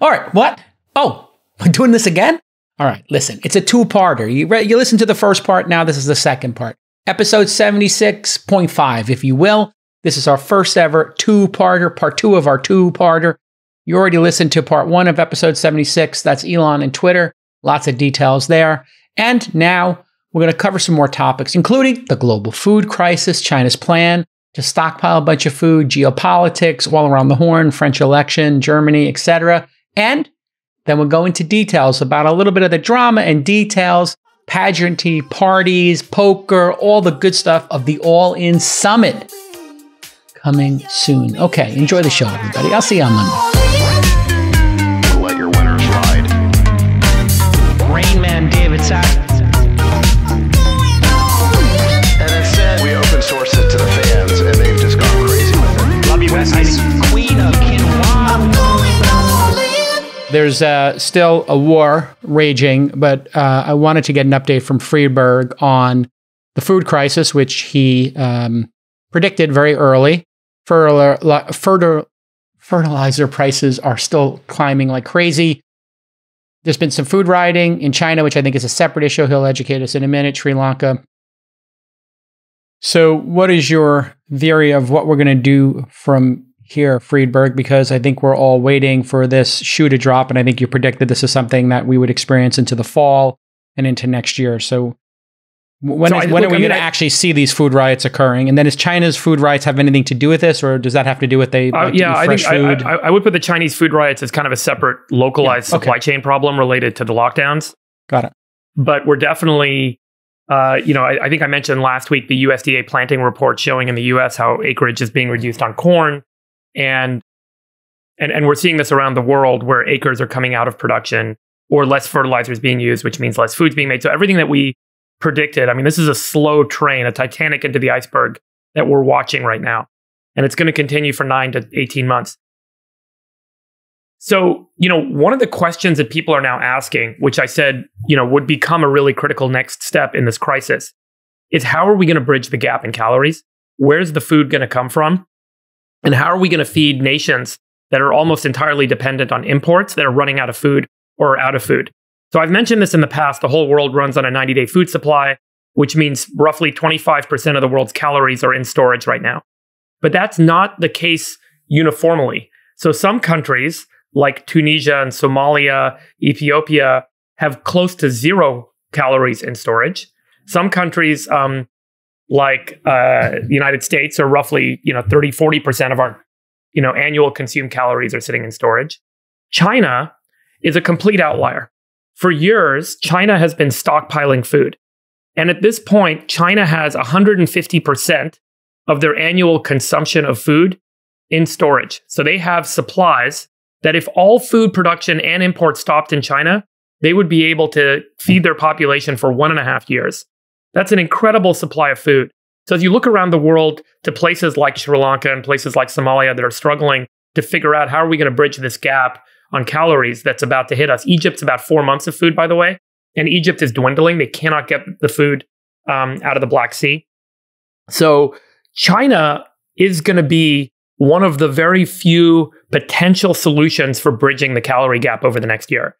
All right, what? Oh, I'm doing this again? All right, listen, it's a two-parter. You listen to the first part, now this is the second part. Episode 76.5, if you will. This is our first ever two-parter, part two of our two-parter. You already listened to part one of episode 76. That's Elon and Twitter. Lots of details there. And now we're going to cover some more topics, including the global food crisis, China's plan to stockpile a bunch of food, geopolitics, all around the horn, French election, Germany, etc. And then we'll go into details about a little bit of the drama and details, pageantry, parties, poker, all the good stuff of the All-In Summit coming soon. Okay, enjoy the show, everybody. I'll see you on Monday. There's still a war raging, but I wanted to get an update from Friedberg on the food crisis, which he predicted very early. Fertilizer prices are still climbing like crazy. There's been some food rioting in China, which I think is a separate issue. He'll educate us in a minute. Sri Lanka. So what is your theory of what we're going to do from here, Friedberg, because I think we're all waiting for this shoe to drop, and I think you predicted this is something that we would experience into the fall and into next year. So when are we going to actually see these food riots occurring? And then, is China's food riots have anything to do with this, or does that have to do with they? I think food? I would put the Chinese food riots as kind of a separate, localized supply chain problem related to the lockdowns. Got it. But we're definitely. You know, I think I mentioned last week the USDA planting report showing in the U.S. how acreage is being reduced on corn. And we're seeing this around the world where acres are coming out of production or less fertilizer is being used, which means less food's being made. So everything that we predicted, I mean, this is a slow train, a Titanic into the iceberg that we're watching right now. And it's going to continue for 9 to 18 months. So, you know, one of the questions that people are now asking, which I said, you know, would become a really critical next step in this crisis, is how are we going to bridge the gap in calories? Where's the food going to come from? And how are we going to feed nations that are almost entirely dependent on imports that are running out of food or out of food? So I've mentioned this in the past. The whole world runs on a 90-day food supply, which means roughly 25% of the world's calories are in storage right now. But that's not the case uniformly. So some countries like Tunisia and Somalia, Ethiopia, have close to 0 calories in storage. Some countries like the United States are roughly, you know, 30–40% of our, you know, annual consumed calories are sitting in storage. China is a complete outlier. For years, China has been stockpiling food. And at this point, China has 150% of their annual consumption of food in storage. So they have supplies that if all food production and import stopped in China, they would be able to feed their population for 1.5 years. That's an incredible supply of food. So as you look around the world to places like Sri Lanka and places like Somalia that are struggling to figure out how are we going to bridge this gap on calories that's about to hit us. Egypt's about 4 months of food, by the way, and Egypt is dwindling. They cannot get the food out of the Black Sea. So China is going to be one of the very few potential solutions for bridging the calorie gap over the next year.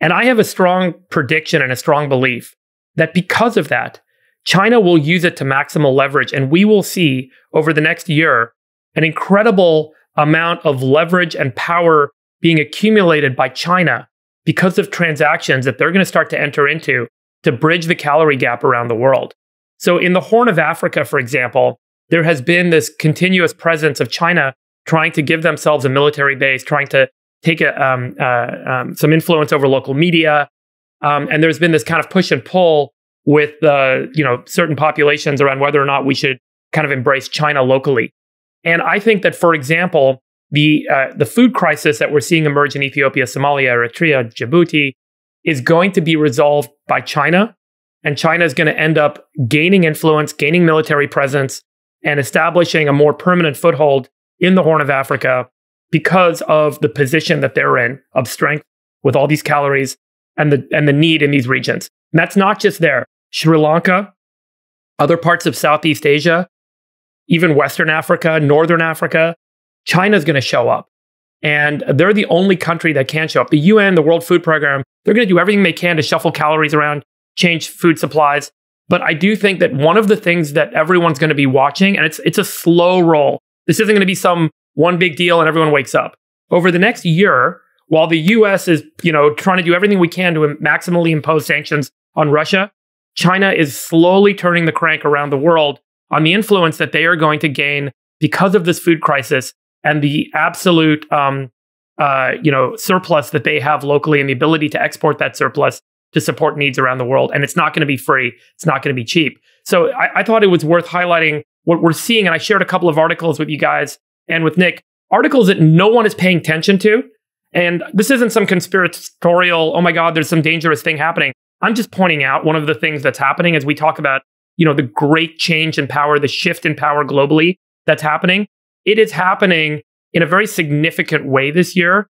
And I have a strong prediction and a strong belief that because of that, China will use it to maximal leverage. And we will see over the next year an incredible amount of leverage and power being accumulated by China because of transactions that they're going to start to enter into to bridge the calorie gap around the world. So in the Horn of Africa, for example, there has been this continuous presence of China trying to give themselves a military base, trying to take some influence over local media. And there's been this kind of push and pull with you know, certain populations around whether or not we should kind of embrace China locally. And I think that, for example, the food crisis that we're seeing emerge in Ethiopia, Somalia, Eritrea, Djibouti is going to be resolved by China. And China is going to end up gaining influence, gaining military presence, and establishing a more permanent foothold in the Horn of Africa because of the position that they're in of strength with all these calories and the need in these regions. And that's not just there. Sri Lanka, other parts of Southeast Asia, even Western Africa, Northern Africa, China's going to show up. And they're the only country that can show up. The UN, the World Food Program, they're going to do everything they can to shuffle calories around, change food supplies. But I do think that one of the things that everyone's going to be watching, and it's a slow roll. This isn't going to be some one big deal and everyone wakes up. Over the next year, while the US is, you know, trying to do everything we can to maximally impose sanctions on Russia, China is slowly turning the crank around the world on the influence that they are going to gain because of this food crisis and the absolute surplus that they have locally and the ability to export that surplus to support needs around the world. And it's not going to be free. It's not going to be cheap. So I thought it was worth highlighting what we're seeing. And I shared a couple of articles with you guys and with Nick, articles that no one is paying attention to. And this isn't some conspiratorial, oh my God, there's some dangerous thing happening. I'm just pointing out one of the things that's happening as we talk about, you know, the great change in power, the shift in power globally that's happening. It is happening in a very significant way this year,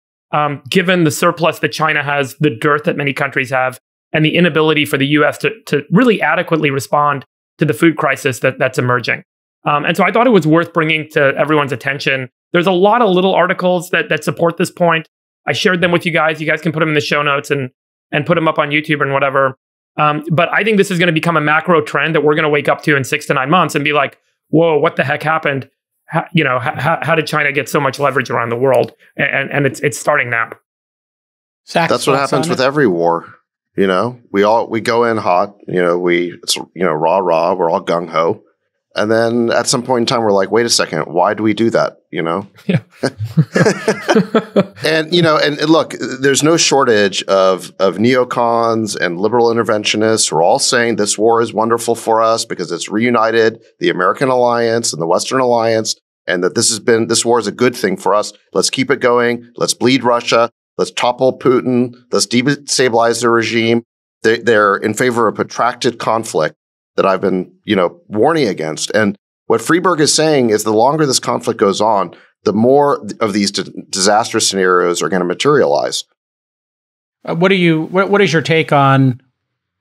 given the surplus that China has, the dearth that many countries have, and the inability for the US to really adequately respond to the food crisis that's emerging. And so I thought it was worth bringing to everyone's attention. There's a lot of little articles that support this point. I shared them with you guys. You guys can put them in the show notes and put them up on YouTube and whatever. But I think this is going to become a macro trend that we're going to wake up to in 6 to 9 months and be like, whoa, what the heck happened? How did China get so much leverage around the world? And it's starting now. That's what happens with every war. You know, we go in hot, you know, rah, rah, we're all gung ho. And then at some point in time, we're like, wait a second, why do we do that? You know? Yeah. and look, there's no shortage of neocons and liberal interventionists who are all saying this war is wonderful for us because it's reunited the American alliance and the Western alliance, and that this war is a good thing for us. Let's keep it going. Let's bleed Russia. Let's topple Putin. Let's destabilize the regime. They're in favor of protracted conflict that I've been, you know, warning against. And what Friedberg is saying is the longer this conflict goes on, the more of these disaster scenarios are going to materialize. What is your take on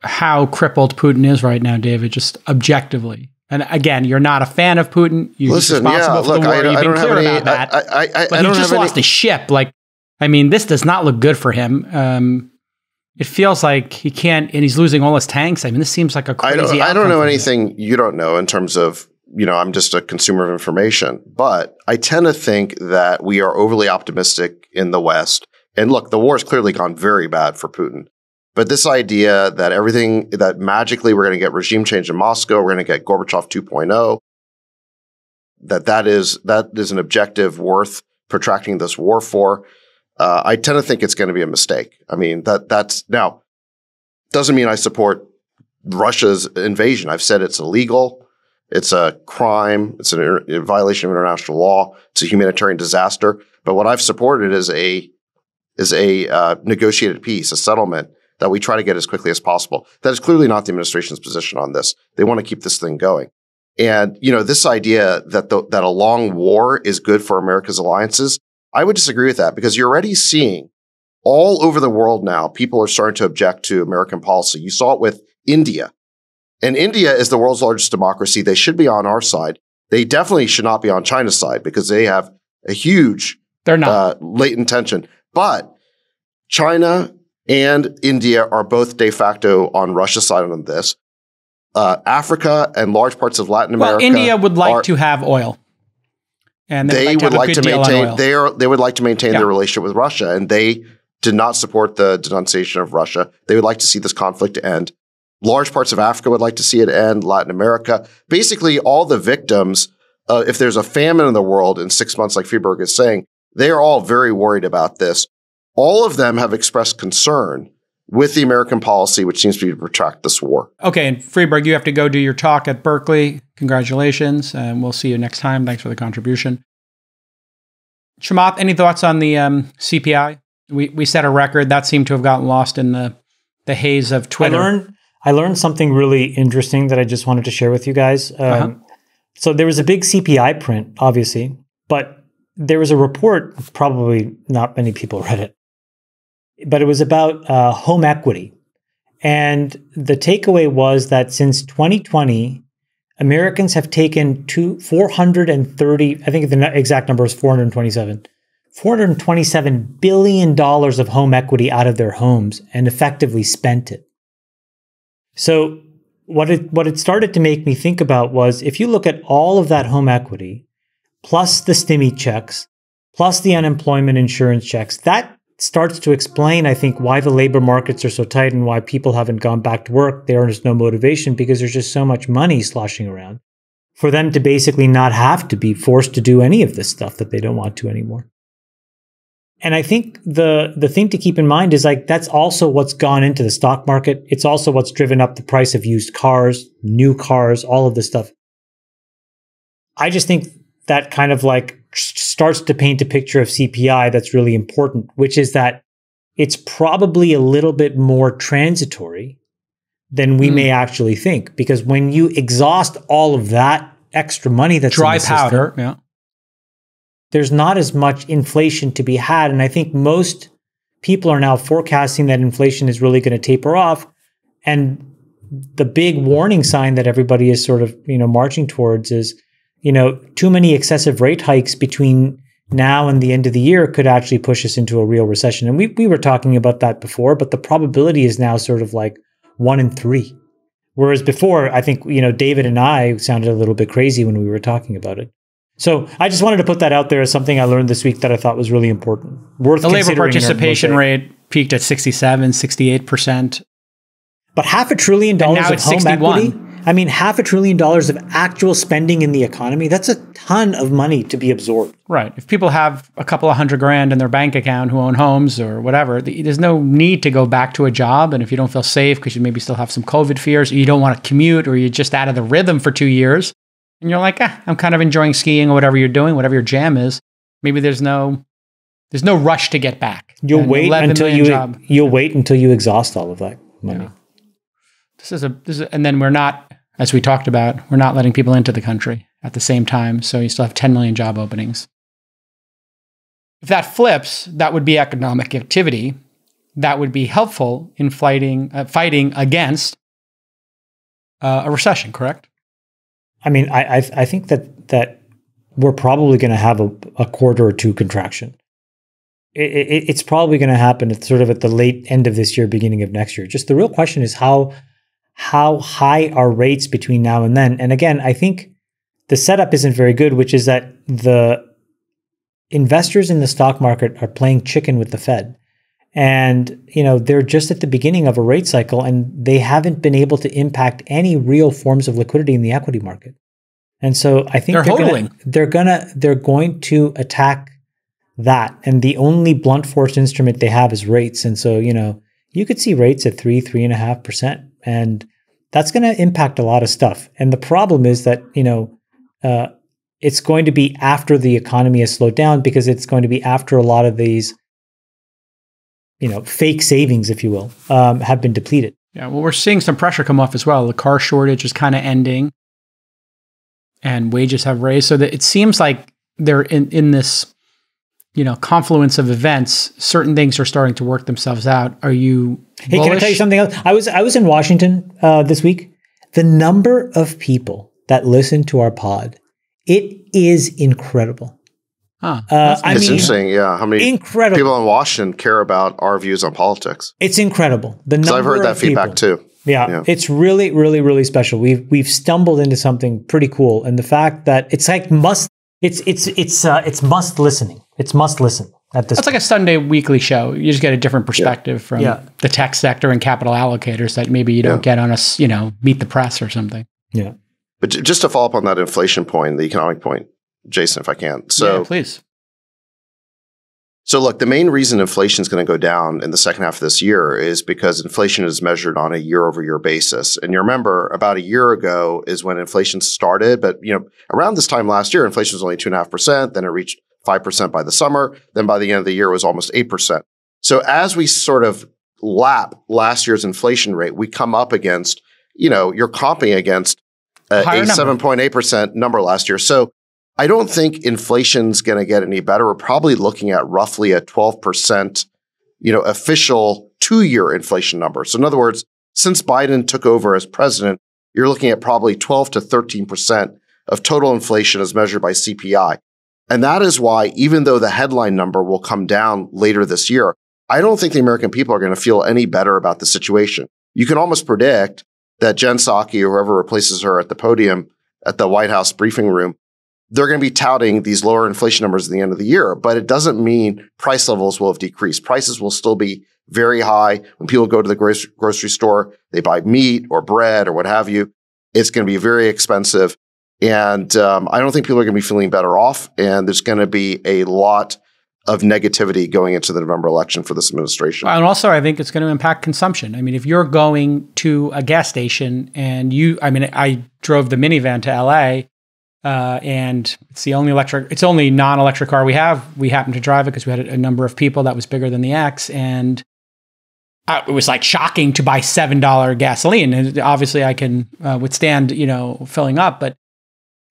how crippled Putin is right now, David, just objectively? And again, you're not a fan of Putin. You're responsible for the war. You've been clear about that. But he just lost the ship. Like, I mean, this does not look good for him. It feels like he can't, and he's losing all his tanks. I mean, this seems like a crazy outcome. I don't know anything you don't know in terms of, you know, I'm just a consumer of information. But I tend to think that we are overly optimistic in the West. And look, the war has clearly gone very bad for Putin. But this idea that everything, that magically we're going to get regime change in Moscow, we're going to get Gorbachev 2.0, that is an objective worth protracting this war for. I tend to think it's going to be a mistake. I mean, that's now doesn't mean I support Russia's invasion. I've said it's illegal. It's a crime. It's a violation of international law. It's a humanitarian disaster. But what I've supported is a negotiated peace, a settlement that we try to get as quickly as possible. That is clearly not the administration's position on this. They want to keep this thing going. And, you know, this idea that a long war is good for America's alliances, I would disagree with that, because you're already seeing all over the world now, people are starting to object to American policy. You saw it with India. And India is the world's largest democracy. They should be on our side. They definitely should not be on China's side because they have a huge latent tension. But China and India are both de facto on Russia's side on this. Africa and large parts of Latin America. Well, India would like to have oil. And they would like to maintain their relationship with Russia, and they did not support the denunciation of Russia. They would like to see this conflict end. Large parts of Africa would like to see it end. Latin America, basically all the victims. If there's a famine in the world in 6 months, like Friedberg is saying, they are all very worried about this. All of them have expressed concern with the American policy, which seems to be to protract this war. Okay, and Friedberg, you have to go do your talk at Berkeley. Congratulations, and we'll see you next time. Thanks for the contribution. Chamath, any thoughts on the CPI? We set a record. That seemed to have gotten lost in the haze of Twitter. I learned something really interesting that I just wanted to share with you guys. So there was a big CPI print, obviously, but there was a report, probably not many people read it, but it was about home equity. And the takeaway was that since 2020, Americans have taken 430, I think the exact number is 427, $427 billion of home equity out of their homes and effectively spent it. So what it started to make me think about was, if you look at all of that home equity, plus the stimmy checks, plus the unemployment insurance checks, that starts to explain, I think, why the labor markets are so tight and why people haven't gone back to work. There is no motivation because there's just so much money sloshing around for them to basically not have to be forced to do any of this stuff that they don't want to anymore. And I think the thing to keep in mind is, like, that's also what's gone into the stock market. It's also what's driven up the price of used cars, new cars, all of this stuff. I just think that kind of like starts to paint a picture of CPI that's really important, which is that it's probably a little bit more transitory than we may actually think. Because when you exhaust all of that extra money that's dry powder, yeah, there's not as much inflation to be had. And I think most people are now forecasting that inflation is really going to taper off. And the big warning sign that everybody is sort of, you know, marching towards is, you know, too many excessive rate hikes between now and the end of the year could actually push us into a real recession. And we were talking about that before, but the probability is now sort of like 1 in 3. Whereas before, I think, you know, David and I sounded a little bit crazy when we were talking about it. So I just wanted to put that out there as something I learned this week that I thought was really important. Worth considering. The labor participation rate peaked at 67, 68%. But $500 billion of home equity. I mean, $500 billion of actual spending in the economy, that's a ton of money to be absorbed. Right. If people have a couple of $100 grand in their bank account who own homes or whatever, there's no need to go back to a job. And if you don't feel safe because you maybe still have some COVID fears, or you don't want to commute, or you're just out of the rhythm for 2 years, and you're like, I'm kind of enjoying skiing or whatever you're doing, whatever your jam is, maybe there's no rush to get back. You'll wait until you exhaust all of that money. Yeah. This is, and then we're not, as we talked about, we're not letting people into the country at the same time. So you still have 10 million job openings. If that flips, that would be economic activity. That would be helpful in fighting against a recession, correct? I mean, I think that we're probably going to have a quarter or two contraction. It's probably going to happen at sort of at the late end of this year, beginning of next year. Just the real question is how high are rates between now and then? And again, I think the setup isn't very good, which is that the investors in the stock market are playing chicken with the Fed. And, you know, they're just at the beginning of a rate cycle, and they haven't been able to impact any real forms of liquidity in the equity market. And so I think they're going to attack that. And the only blunt force instrument they have is rates. And so, you know, you could see rates at 3, 3.5%. And that's going to impact a lot of stuff. And the problem is that, you know, it's going to be after the economy has slowed down, because it's going to be after a lot of these, you know, fake savings, if you will, have been depleted. Yeah, well, we're seeing some pressure come off as well. The car shortage is kind of ending, and wages have raised. So that it seems like they're in this, you know, confluence of events. Certain things are starting to work themselves out. Are you bullish? Hey, can I tell you something else? I was in Washington this week. The number of people that listen to our pod, it is incredible. Huh. It's interesting, yeah. How many people in Washington care about our views on politics? It's incredible. Because I've heard that feedback too. Yeah, yeah, it's really, really, really special. We've stumbled into something pretty cool, and the fact that it's like it's must listening. It's must listen at this. It's like a Sunday weekly show. You just get a different perspective from the tech sector and capital allocators that maybe you don't get on a, you know, Meet the Press or something. Yeah, but just to follow up on that inflation point, the economic point, Jason, if I can. So, yeah, please. So look, the main reason inflation is going to go down in the second half of this year is because inflation is measured on a year-over-year basis. And you remember about a year ago is when inflation started, but you know, around this time last year, inflation was only 2.5%, then it reached 5% by the summer, then by the end of the year it was almost 8%. So as we sort of lap last year's inflation rate, we come up against, you know, you're comping against a 7.8% number last year. So I don't think inflation's going to get any better. We're probably looking at roughly a 12%, you know, official two-year inflation number. So in other words, since Biden took over as president, you're looking at probably 12 to 13% of total inflation as measured by CPI. And that is why, even though the headline number will come down later this year, I don't think the American people are going to feel any better about the situation. You can almost predict that Jen Psaki or whoever replaces her at the podium at the White House briefing room, they're going to be touting these lower inflation numbers at the end of the year, but it doesn't mean price levels will have decreased. Prices will still be very high. When people go to the grocery store, they buy meat or bread or what have you. It's going to be very expensive. And I don't think people are going to be feeling better off. And there's going to be a lot of negativity going into the November election for this administration. And also, I think it's going to impact consumption. I mean, if you're going to a gas station and I drove the minivan to LA. And it's the only non-electric car we have. We happened to drive it because we had a number of people that was bigger than the X. And it was like shocking to buy $7 gasoline. And obviously I can withstand, filling up, but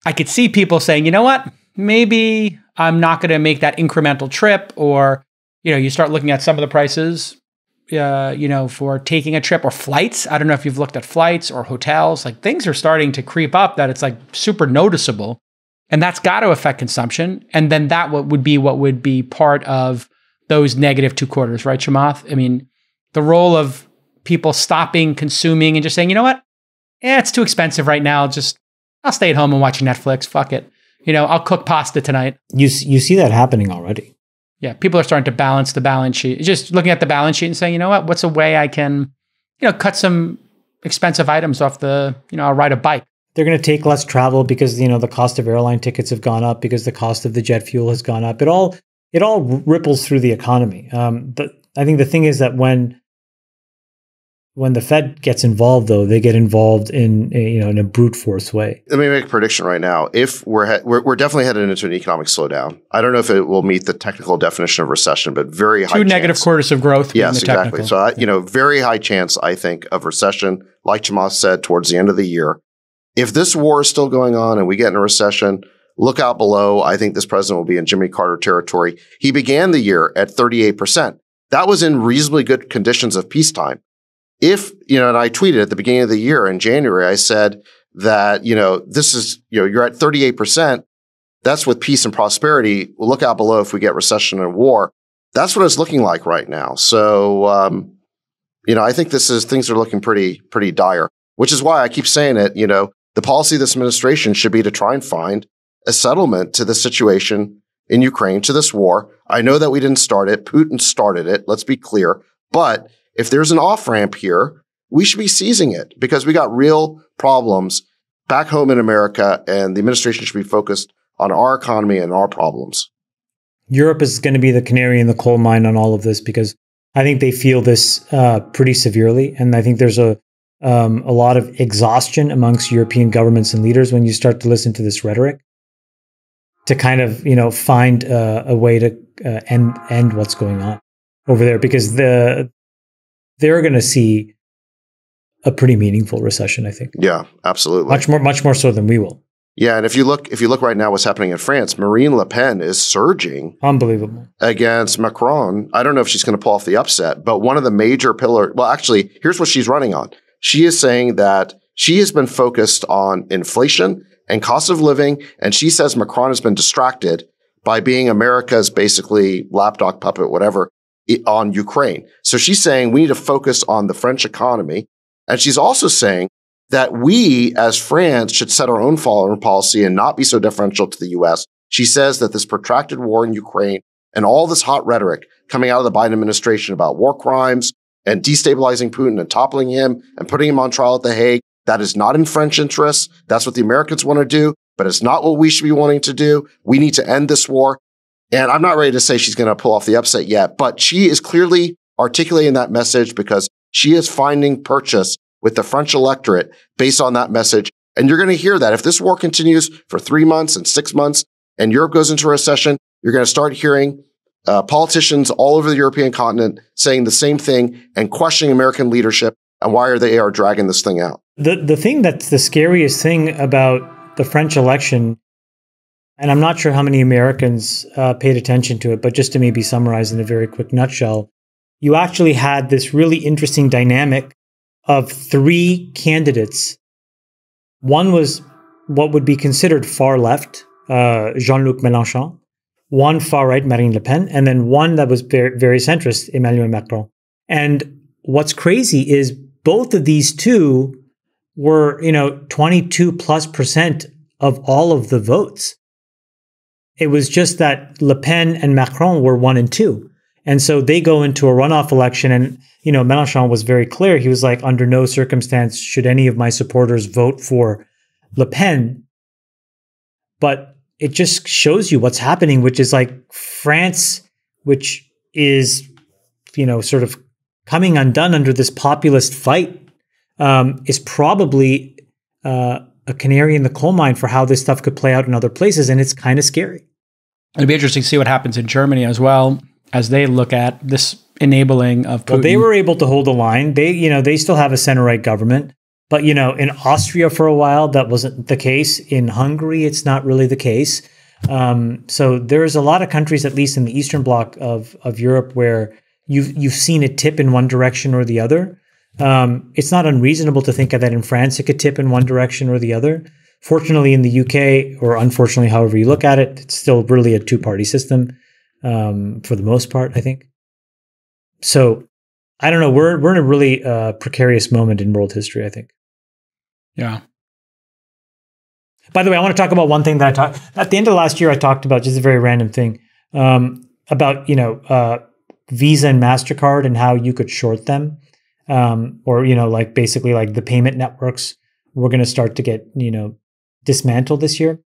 I could see people saying, you know what, maybe I'm not going to make that incremental trip. Or, you start looking at some of the prices, for taking a trip or flights. I don't know if you've looked at flights or hotels, like things are starting to creep up that it's like super noticeable, and that's got to affect consumption. And then that would be part of those negative two quarters, right, Chamath? I mean, the role of people stopping consuming and just saying, you know what? It's too expensive right now. I'll stay at home and watch Netflix. Fuck it. I'll cook pasta tonight. You see that happening already. Yeah, people are starting to balance the balance sheet. Just looking at the balance sheet and saying, you know what, what's a way I can, cut some expensive items off the, I'll ride a bike. They're going to take less travel because, the cost of airline tickets have gone up, because the cost of the jet fuel has gone up. It all ripples through the economy. But I think the thing is that when the Fed gets involved, though, they get involved in a brute force way. Let me make a prediction right now. If we're definitely headed into an economic slowdown. I don't know if it will meet the technical definition of recession, but very high chance. Two negative quarters of growth. Yes, exactly. So, very high chance, I think, of recession, like Chamath said, towards the end of the year. If this war is still going on and we get in a recession, look out below. I think this president will be in Jimmy Carter territory. He began the year at 38%. That was in reasonably good conditions of peacetime. If, and I tweeted at the beginning of the year in January, I said that, this is, you're at 38%. That's with peace and prosperity. We'll look out below if we get recession and war. That's what it's looking like right now. So, I think things are looking pretty dire, which is why I keep saying it, the policy of this administration should be to try and find a settlement to the situation in Ukraine, to this war. I know that we didn't start it. Putin started it. Let's be clear. But if there's an off-ramp here, we should be seizing it because we got real problems back home in America, and the administration should be focused on our economy and our problems. Europe is going to be the canary in the coal mine on all of this because I think they feel this pretty severely. And I think there's a lot of exhaustion amongst European governments and leaders when you start to listen to this rhetoric to kind of, find a way to end what's going on over there because they're going to see a pretty meaningful recession, I think. Yeah, absolutely. Much more so than we will. Yeah, and if you look right now what's happening in France, Marine Le Pen is surging. Unbelievable. Against Macron. I don't know if she's going to pull off the upset, but one of the major pillars, well, actually, here's what she's running on. She is saying that she has been focused on inflation and cost of living, and she says Macron has been distracted by being America's basically lapdog puppet, whatever, on Ukraine. So she's saying we need to focus on the French economy. And she's also saying that we as France should set our own foreign policy and not be so deferential to the US. She says that this protracted war in Ukraine and all this hot rhetoric coming out of the Biden administration about war crimes and destabilizing Putin and toppling him and putting him on trial at The Hague, that is not in French interests. That's what the Americans want to do, but it's not what we should be wanting to do. We need to end this war. And I'm not ready to say she's going to pull off the upset yet, but she is clearly articulating that message because she is finding purchase with the French electorate based on that message. And you're going to hear that if this war continues for 3 months and 6 months and Europe goes into a recession, you're going to start hearing politicians all over the European continent saying the same thing and questioning American leadership. And why are they dragging this thing out? The thing that's the scariest thing about the French election, and I'm not sure how many Americans paid attention to it, but just to maybe summarize in a very quick nutshell, you actually had this really interesting dynamic of three candidates. One was what would be considered far left, Jean-Luc Mélenchon, one far-right, Marine Le Pen, and then one that was very, very centrist, Emmanuel Macron. And what's crazy is both of these two were, 22%+ of all of the votes. It was just that Le Pen and Macron were 1 and 2. And so they go into a runoff election, and, Mélenchon was very clear. He was like, under no circumstance should any of my supporters vote for Le Pen. But it just shows you what's happening, which is like France, which is, sort of coming undone under this populist fight, is probably a canary in the coal mine for how this stuff could play out in other places. And it's kind of scary. It'd be interesting to see what happens in Germany as well, as they look at this enabling of Putin. Well, they were able to hold a line. They, they still have a center-right government. But, in Austria for a while, that wasn't the case. In Hungary, it's not really the case. So there's a lot of countries, at least in the Eastern Bloc of Europe, where you've seen it tip in one direction or the other. It's not unreasonable to think that in France, it could tip in one direction or the other. Fortunately, in the UK, or unfortunately, however you look at it, it's still really a two-party system for the most part, I think. So I don't know. We're in a really precarious moment in world history, I think. Yeah. By the way, I want to talk about one thing that I talked at the end of last year. I talked about just a very random thing about Visa and MasterCard and how you could short them, or like basically like the payment networks were going to start to get dismantled this year.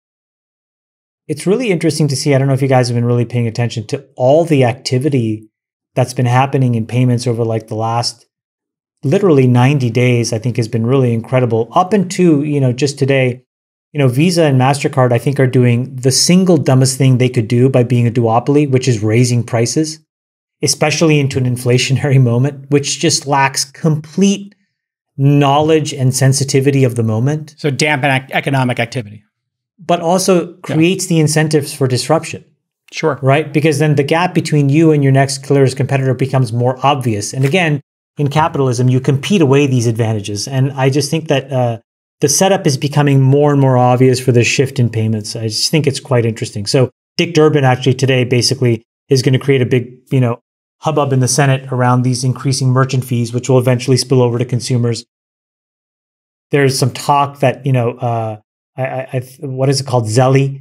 It's really interesting to see. I don't know if you guys have been really paying attention to all the activity that's been happening in payments over like the last literally 90 days. I think has been really incredible up into, just today. Visa and MasterCard, I think, are doing the single dumbest thing they could do by being a duopoly, which is raising prices, especially into an inflationary moment, which just lacks complete knowledge and sensitivity of the moment. So dampen economic activity. But also creates the incentives for disruption. Sure. Right? Because then the gap between you and your next clearest competitor becomes more obvious. And again, in capitalism, you compete away these advantages. And I just think that the setup is becoming more and more obvious for this shift in payments. I just think it's quite interesting. So Dick Durbin actually today basically is going to create a big, hubbub in the Senate around these increasing merchant fees, which will eventually spill over to consumers. There's some talk that, what is it called? Zelle.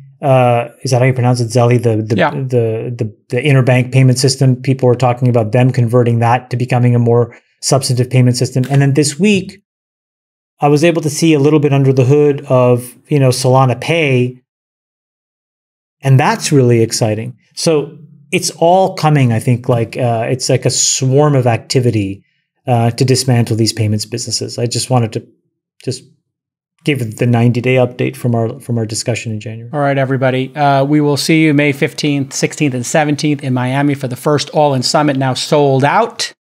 Is that how you pronounce it? Zelle, the interbank payment system. People are talking about them converting that to becoming a more substantive payment system. And then this week, I was able to see a little bit under the hood of, Solana Pay. And that's really exciting. So it's all coming, I think, like it's like a swarm of activity to dismantle these payments businesses. I just wanted to just give the 90-day update from our discussion in January. All right, everybody. We will see you May 15th, 16th, and 17th in Miami for the first All-In Summit, now sold out.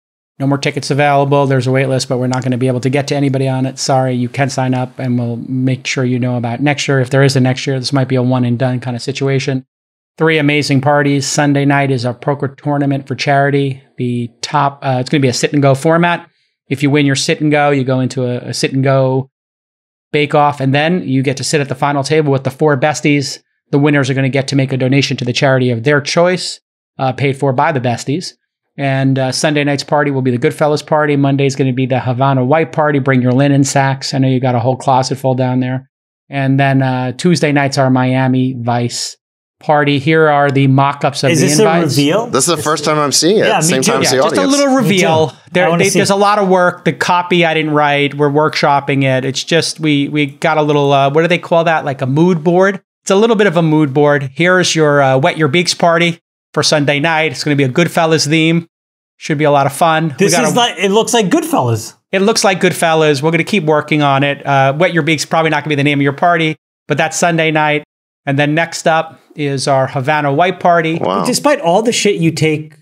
No more tickets available. There's a wait list, but we're not going to be able to get to anybody on it. Sorry, you can sign up, and we'll make sure you know about next year. If there is a next year, this might be a one-and-done kind of situation. 3 amazing parties. Sunday night is our poker tournament for charity. The top, it's going to be a sit-and-go format. If you win your sit-and-go, you go into a sit-and-go bake-off, and then you get to sit at the final table with the 4 besties. The winners are going to get to make a donation to the charity of their choice, paid for by the besties. And Sunday night's party will be the Goodfellas party. Monday's going to be the Havana White party. Bring your linen sacks. I know you got a whole closet full down there. And then Tuesday night's our Miami Vice party. Here are the mock-ups of the invites. Is this a reveal? This is the first time I'm seeing it. Yeah, me too. Yeah, just a little reveal. There's a lot of work. The copy I didn't write. We're workshopping it. It's just we got a little, what do they call that? Like a mood board. It's a little bit of a mood board. Here's your Wet Your Beaks party for Sunday night. It's going to be a Goodfellas theme. Should be a lot of fun. This is like, it looks like Goodfellas. It looks like Goodfellas. We're going to keep working on it. Wet Your Beaks probably not going to be the name of your party, but that's Sunday night. And then next up is our Havana White party. Wow. Despite all the shit you take,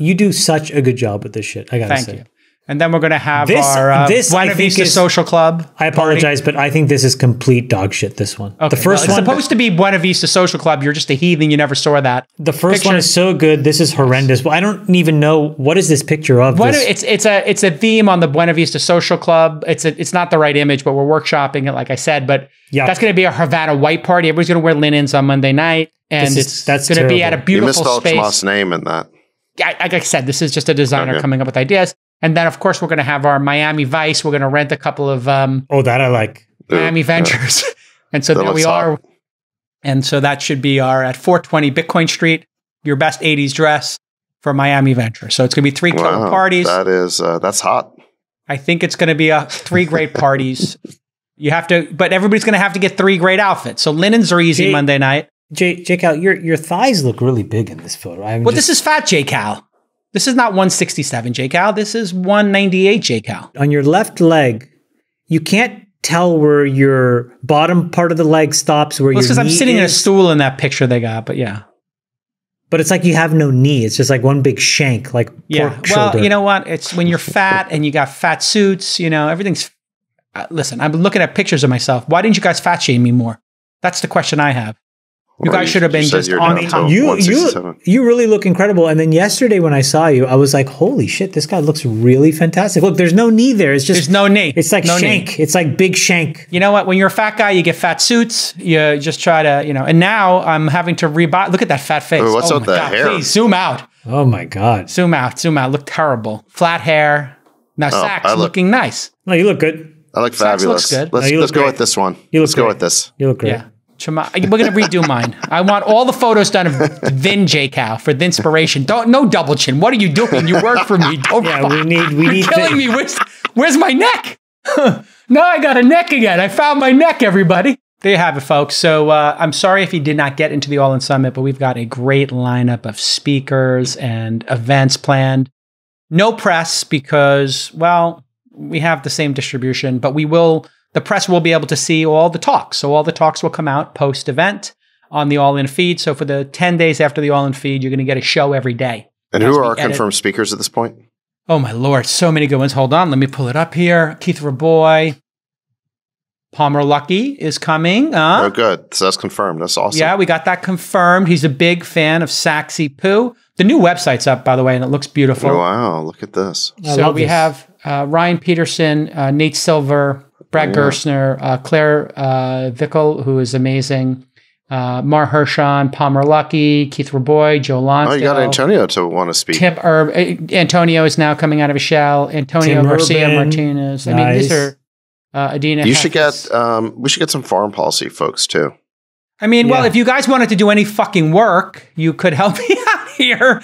you do such a good job with this shit. I gotta say. Thank you. And then we're going to have our Buena Vista Social Club. I apologize, but I think this is complete dog shit, this one. Okay. The first one. It's supposed to be Buena Vista Social Club. You're just a heathen. You never saw that. The first one is so good. This is horrendous. Well, I don't even know. What is this picture of? It's a theme on the Buena Vista Social Club. It's not the right image, but we're workshopping it, like I said. But that's going to be a Havana White party. Everybody's going to wear linens on Monday night. And it's going to be at a beautiful space. You missed all Chamath's name in that. Like I said, this is just a designer coming up with ideas. And then, of course, we're going to have our Miami Vice. We're going to rent a couple of Miami Ventures. And so there we are. And so that should be our at 420 Bitcoin Street, your best 80s dress for Miami Venture. So it's going to be three total parties. That is, that's hot. I think it's going to be three great parties. You have to, but everybody's going to have to get three great outfits. So linens are easy Monday night. Jay Cal, your thighs look really big in this photo. Well, this is fat Jay Cal. This is not 167 Jay Cal. This is 198 Jay Cal. On your left leg, you can't tell where your bottom part of the leg stops. Where your knee I'm sitting in a stool in that picture they got, but yeah. But it's like you have no knee. It's just like one big shank, like pork shoulder. Well, you know what? It's when you're fat and you got fat suits. You know everything's. Listen, I'm looking at pictures of myself. Why didn't you guys fat shame me more? That's the question I have. You guys should have been just on the You really look incredible. And then yesterday when I saw you, I was like, holy shit, this guy looks really fantastic. Look, there's no knee there. It's just there's no knee. It's like shank. It's like big shank. You know what? When you're a fat guy, you get fat suits. You just try to, you know. And now I'm having to rebuy. Look at that fat face. What's up with that hair? Please zoom out. Oh my god. Zoom out. Zoom out. Look terrible. Flat hair. Now Sachs looking nice. No, you look good. I look fabulous. Let's go with this one. Let's go with this. You look great. Yeah. Chamath, we're going to redo mine. I want all the photos done of Vin J. Cow for the inspiration. No double chin. What are you doing? You work for me. You're killing me. Where's my neck? Now I got a neck again. I found my neck, everybody. There you have it, folks. So I'm sorry if you did not get into the All-In Summit, but we've got a great lineup of speakers and events planned. No press because, well, we have the same distribution, but we will... The press will be able to see all the talks. So all the talks will come out post-event on the All-In feed. So for the 10 days after the All-In feed, you're going to get a show every day. And who are our confirmed speakers at this point? Oh, my Lord. So many good ones. Hold on. Let me pull it up here. Keith Rabois. Palmer Lucky is coming. Oh, good. So that's confirmed. That's awesome. Yeah, we got that confirmed. He's a big fan of Saxy Poo. The new website's up, by the way, and it looks beautiful. Oh, wow. Look at this. So we have Ryan Peterson, Nate Silver, Brad Gerstner, Claire Vickel, who is amazing, Mar Hershon, Palmer Lucky, Keith Rabois, Joe Lonsdale. Oh, you got Antonio to want to speak. Tim Erb. Antonio is now coming out of his shell. Antonio Tim Garcia Urban. Martinez. Nice. I mean, these are Adina. You Heffes. Should get, we should get some foreign policy folks too. I mean, well, if you guys wanted to do any fucking work, you could help me out here.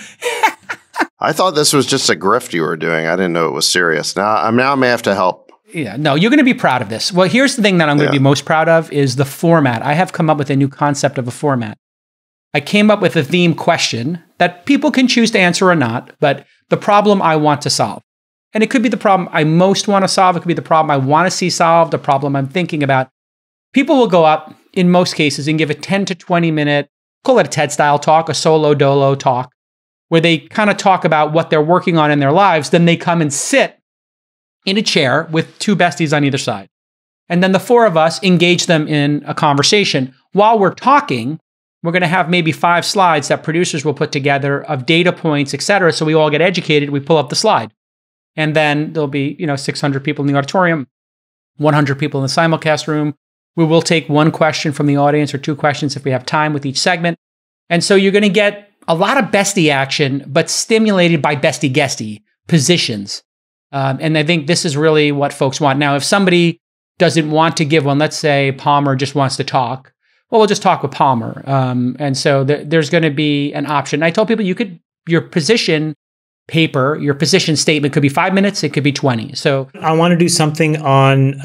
I thought this was just a grift you were doing. I didn't know it was serious. Now I may have to help. Yeah, no, you're going to be proud of this. Well, here's the thing that I'm going to be most proud of is the format. I have come up with a new concept of a format. I came up with a theme question that people can choose to answer or not, but the problem I want to solve. And it could be the problem I most want to solve. It could be the problem I want to see solved, the problem I'm thinking about. People will go up, in most cases, and give a 10 to 20-minute, call it a TED-style talk, a solo dolo talk, where they kind of talk about what they're working on in their lives. Then they come and sit in a chair with two besties on either side. And then the four of us engage them in a conversation. While we're talking, we're going to have maybe 5 slides that producers will put together of data points, et cetera. So we all get educated. We pull up the slide. And then there'll be, you know, 600 people in the auditorium, 100 people in the simulcast room. We will take one question from the audience or 2 questions if we have time with each segment. And so you're going to get a lot of bestie action, but stimulated by bestie-guestie positions. And I think this is really what folks want. Now, if somebody doesn't want to give one, let's say Palmer just wants to talk, well, we'll just talk with Palmer. And so there's going to be an option. I told people you could, your position paper, your position statement could be 5 minutes. It could be 20. So I want to do something on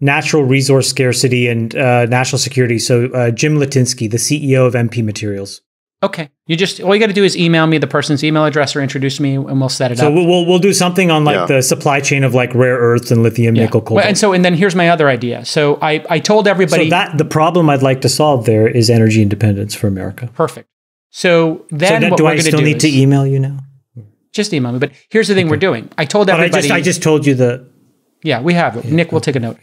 natural resource scarcity and national security. So Jim Litinsky, the CEO of MP Materials. Okay. You just, all you got to do is email me the person's email address or introduce me and we'll set it up. So we'll do something on like the supply chain of like rare earths and lithium, nickel, cobalt. Well, and then here's my other idea. So I told everybody. So that the problem I'd like to solve there is energy independence for America. Perfect. So then what we're going to do is. Do I still need to email you now? Just email me. But here's the thing we're doing. I told everybody. But I just told you the. Yeah, we have it. Yeah, Nick will take a note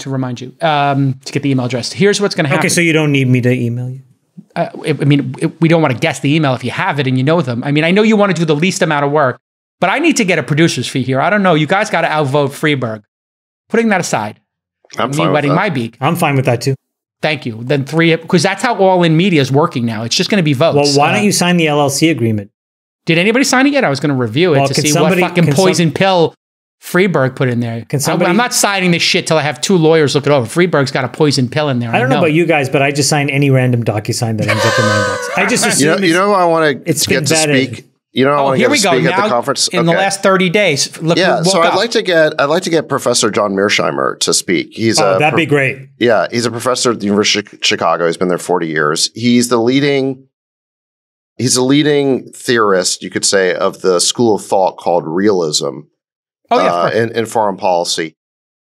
to remind you to get the email address. Here's what's going to happen. Okay. So you don't need me to email you? We don't want to guess the email if you have it and you know them. I mean, I know you want to do the least amount of work, but I need to get a producer's fee here. I don't know. You guys got to outvote Friedberg. Putting that aside, I'm fine with that. I'm fine with that too. Thank you. Then three, because that's how all-in media is working now. It's just going to be votes. Well, why don't you sign the LLC agreement? Did anybody sign it yet? I was going to review it to see what fucking poison pill Friedberg put in there. I'm not signing this shit till I have two lawyers look it over. Friedberg's got a poison pill in there. I don't know about you guys, but I just sign any random DocuSign that ends up in my inbox. I just assume I want to get to speak. You know, I want to get to speak at the conference in the last 30 days. Look, yeah, so I'd like to get Professor John Mearsheimer to speak. He's that'd be great. Yeah, he's a professor at the University of Chicago. He's been there 40 years. He's a leading theorist, you could say, of the school of thought called realism in foreign policy.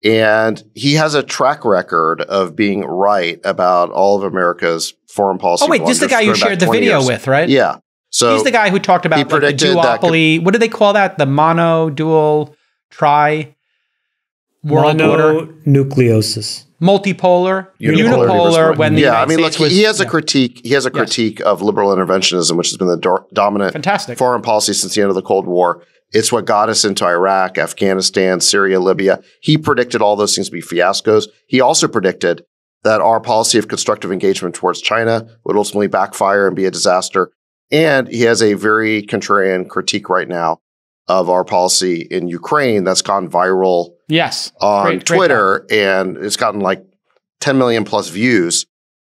And he has a track record of being right about all of America's foreign policy. Oh, wait, this is the guy you shared the video with, right? Yeah. So he's the guy who talked about the duopoly. What do they call that? The mono, dual, tri, world order? Mononucleosis. Multipolar, unipolar. He has a critique of liberal interventionism, which has been the dominant foreign policy since the end of the Cold War. It's what got us into Iraq, Afghanistan, Syria, Libya. He predicted all those things to be fiascos. He also predicted that our policy of constructive engagement towards China would ultimately backfire and be a disaster. And he has a very contrarian critique right now of our policy in Ukraine that's gone viral on Twitter, and it's gotten like 10 million plus views.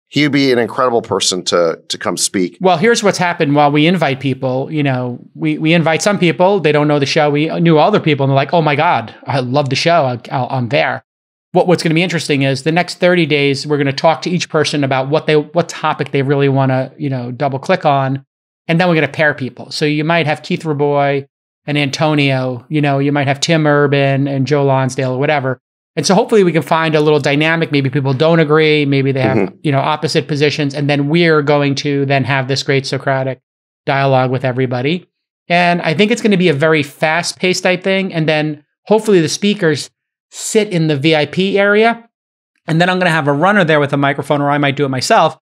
He'd be an incredible person to come speak. Well, here's what's happened while we invite people. You know, we invite some people. They don't know the show. We knew other people, and they're like, oh, my God, I love the show. I'm there. What's going to be interesting is the next 30 days, we're going to talk to each person about what topic they really want to, double click on. And then we're going to pair people. So you might have Keith Rabois and Antonio, you might have Tim Urban and Joe Lonsdale or whatever. And so hopefully we can find a little dynamic. Maybe people don't agree. Maybe they have, opposite positions. And then we're going to then have this great Socratic dialogue with everybody. And I think it's going to be a very fast-paced type thing. And then hopefully the speakers sit in the VIP area. And then I'm going to have a runner there with a microphone, or I might do it myself.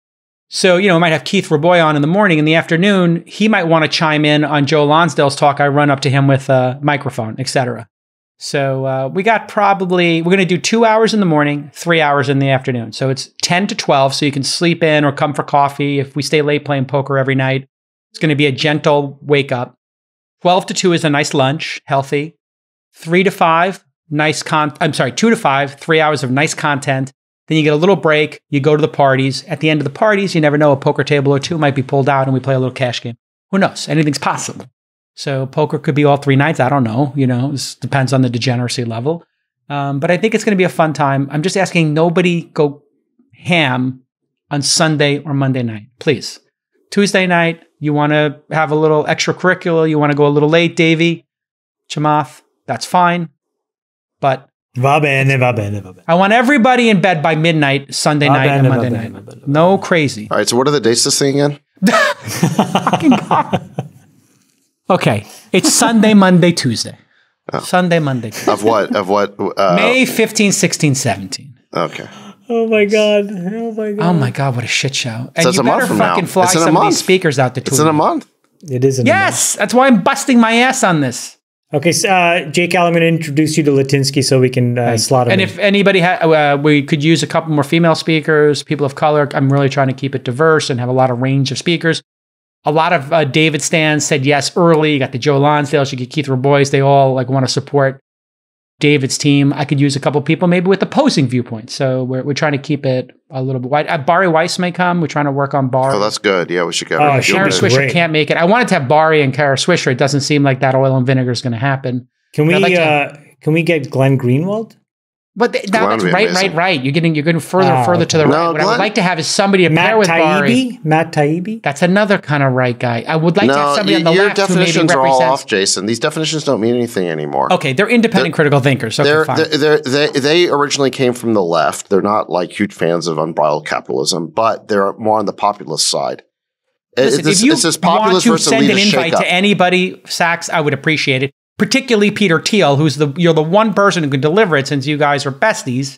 So, I might have Keith Rabois on in the morning. In the afternoon, he might want to chime in on Joe Lonsdale's talk. I run up to him with a microphone, etc. So we're going to do 2 hours in the morning, 3 hours in the afternoon. So it's 10 to 12. So you can sleep in or come for coffee. If we stay late playing poker every night, it's going to be a gentle wake up. 12 to 2 is a nice lunch, healthy. 3 to 5, 2 to 5, 3 hours of nice content. Then you get a little break. You go to the parties. At the end of the parties, you never know, a poker table or two might be pulled out and we play a little cash game. Who knows? Anything's possible. So poker could be all 3 nights. I don't know. This depends on the degeneracy level. But I think it's going to be a fun time. I'm just asking nobody go ham on Sunday or Monday night, please. Tuesday night, you want to have a little extracurricular. You want to go a little late, Davey, Chamath. That's fine. But I want everybody in bed by midnight, Sunday night and Monday night. No crazy. All right, so what are the dates this thing again? Fucking God. Okay, it's Sunday, Monday, Tuesday. Oh. Sunday, Monday, Tuesday. Of what? May 15, 16, 17. Okay. Oh, my God, what a shit show. And so you better fucking fly some of these speakers out to Tuesday. It's in a month. It is in a month. Yes, that's why I'm busting my ass on this. Okay, so, Jay Cal, I'm going to introduce you to Litinsky so we can slot him in. And if anybody we could use a couple more female speakers, people of color. I'm really trying to keep it diverse and have a lot of range of speakers. A lot of David Stans said yes early. You got the Joe Lonsdales, you get Keith Rabois. They all want to support David's team. I could use a couple people maybe with opposing viewpoints. So we're trying to keep it a little bit wide. Barry Weiss may come. We're trying to work on Barry. Oh, that's good. Yeah, we should get her. Kara Swisher can't make it. I wanted to have Barry and Kara Swisher. It doesn't seem like that oil and vinegar is going to happen. Can we get Glenn Greenwald? But that's right. You're getting further to the right. What I would like to have is somebody to pair with Barry. Matt Taibbi. That's another kind of right guy. I would like to have somebody on the left. Your definitions are all off, Jason. These definitions don't mean anything anymore. Okay, they're independent critical thinkers. Okay, they originally came from the left. They're not huge fans of unbridled capitalism, but they're more on the populist side. Listen, if you want to send an invite to anybody, Sachs, I would appreciate it. Particularly Peter Thiel, who's you're the one person who can deliver it since you guys are besties.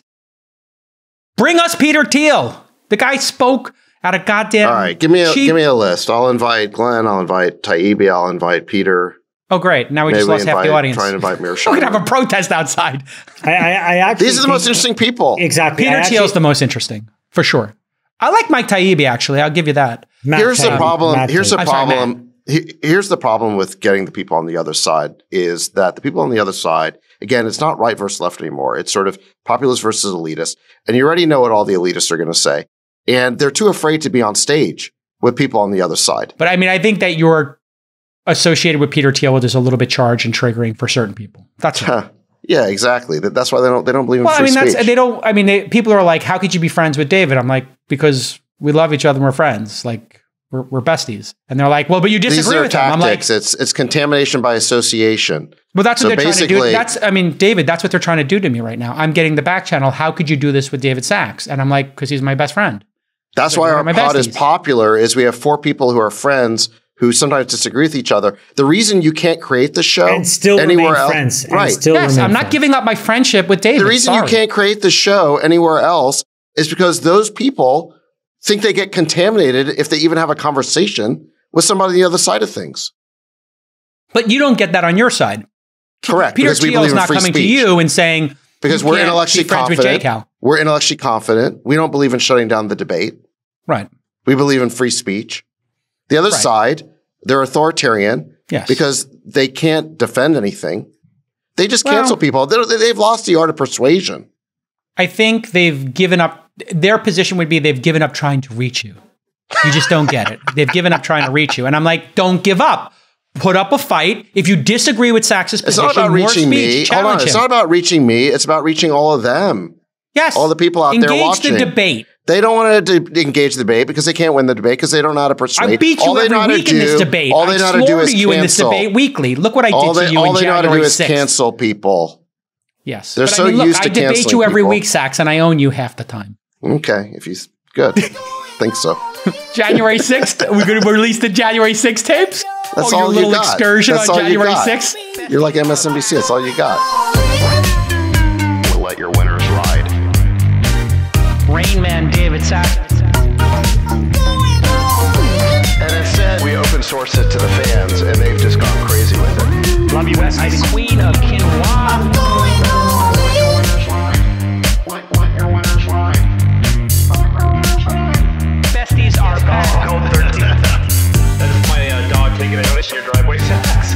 Bring us Peter Thiel. The guy spoke out of goddamn. All right, give me a list. I'll invite Glenn. I'll invite Taibbi. I'll invite Peter. Oh great! Now we just lost half the audience. Try and invite Mearsheimer. We could have a protest outside. I actually these are the most interesting people. Exactly. Peter Thiel's the most interesting for sure. I like Mike Taibbi, actually. I'll give you that. Here's the problem with getting the people on the other side is that the people on the other side, again, it's not right versus left anymore. It's sort of populist versus elitist. And you already know what all the elitists are going to say. And they're too afraid to be on stage with people on the other side. But I mean, I think that you're associated with Peter Thiel is a little bit charged and triggering for certain people. That's right. Yeah, exactly. That's why they don't believe in free speech. Well, I mean, people are like, how could you be friends with David? I'm like, because we love each other and we're friends. Like, we're besties. And they're like, well, but you disagree with them. I'm like, it's contamination by association. Well, that's what they're trying to do. David, that's what they're trying to do to me right now. I'm getting the back channel. How could you do this with David Sachs? And I'm like, because he's my best friend. That's why our pod is popular, is we have four people who are friends who sometimes disagree with each other. The reason you can't create the show and still anywhere else, friends, right? Yes, I'm not giving up my friendship with David. The reason you can't create the show anywhere else is because those people think they get contaminated if they even have a conversation with somebody on the other side of things. But you don't get that on your side, correct? Peter Thiel is not coming to you and saying because we're intellectually confident. We're intellectually confident. We don't believe in shutting down the debate, right? We believe in free speech. The other side, they're authoritarian because they can't defend anything. They just cancel people. They've lost the art of persuasion. I think they've given up. Their position would be they've given up trying to reach you. You just don't get it. They've given up trying to reach you. And I'm like, don't give up. Put up a fight. If you disagree with Sachs's position, it's not about reaching me. Hold on. It's not about reaching me. It's about reaching all of them. Yes. All the people out there watching. Engage the debate. They don't want to engage the debate because they can't win the debate because they don't know how to persuade. I beat you every week in this debate. All they know how to do is cancel. I swore to you in this debate weekly. Look what I did to you in January 6th. All they know how to do is cancel people. Yes. They're so used to canceling people. I debate you every week, Sachs, and I own you half the time. Okay. If you... Good. Think so. January 6th? We're going to release the January 6th tapes? That's all you got. Your little excursion on January 6th? You're like MSNBC. That's all you got. We'll let your winners ride. Rain Man David Sachs. And instead, we open source it to the fans, and they've just gone crazy with it. Love you, the Queen of Quinoa. Besties are back. That's my dog taking a notice in your driveway, Sachs.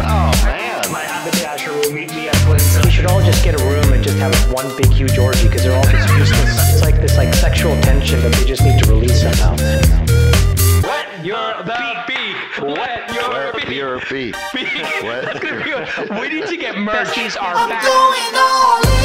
Oh, man. My haberdasher will meet me at Winston. We should all just get a room. Just have like one big huge orgy because they're all just useless. It's like this like sexual tension that they just need to release somehow. Wet your beak. Wet your beak. Wet your beak. Wet your beak. We need to get merch. Besties are back.